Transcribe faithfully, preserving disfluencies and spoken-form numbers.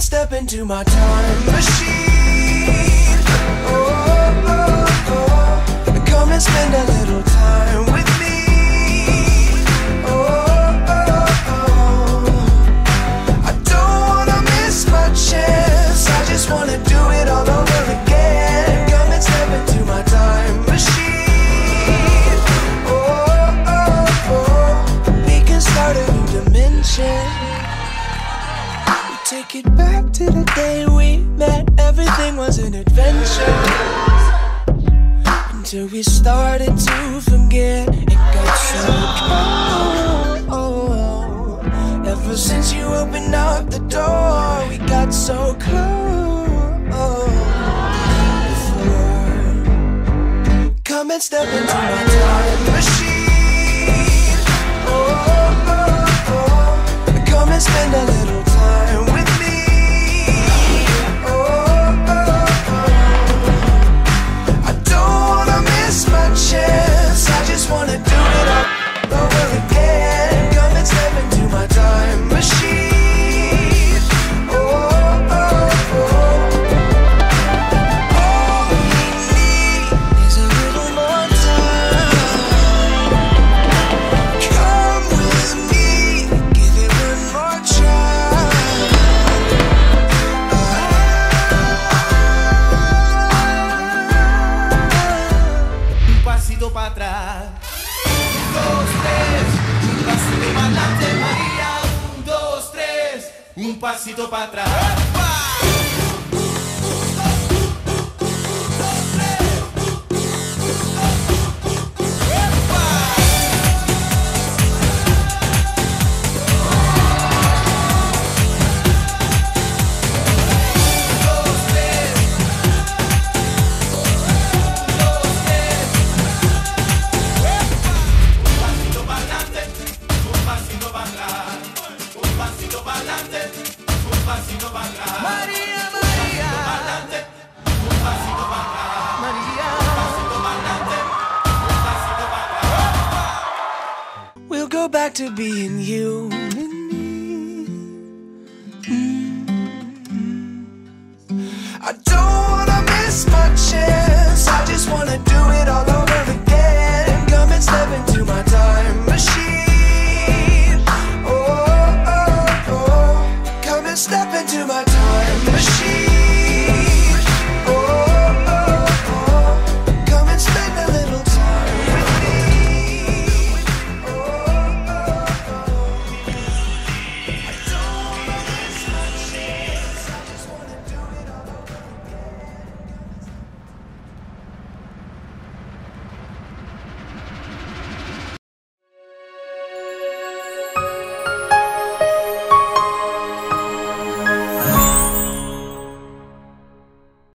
Step into my time machine. Oh, oh, oh. Come and spend a little time with me. Oh, oh, oh. I don't wanna miss my chance. I just wanna do it all over again. Come and step into my time machine. Oh, oh, oh. We can start a new dimension. Take it back to the day we met. Everything was an adventure until we started to forget. It got so cold. Oh, oh, oh. Ever since you opened up the door, we got so close. Come and step into my time machine. Oh, oh, oh. Come and spend a little time. Un pasito para atrás. Back to being you and me. Mm-hmm. I don't wanna miss my chance. I just wanna do it all over again. Come and step into my time machine. Oh, oh, oh. Come and step into my